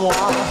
Pour moi.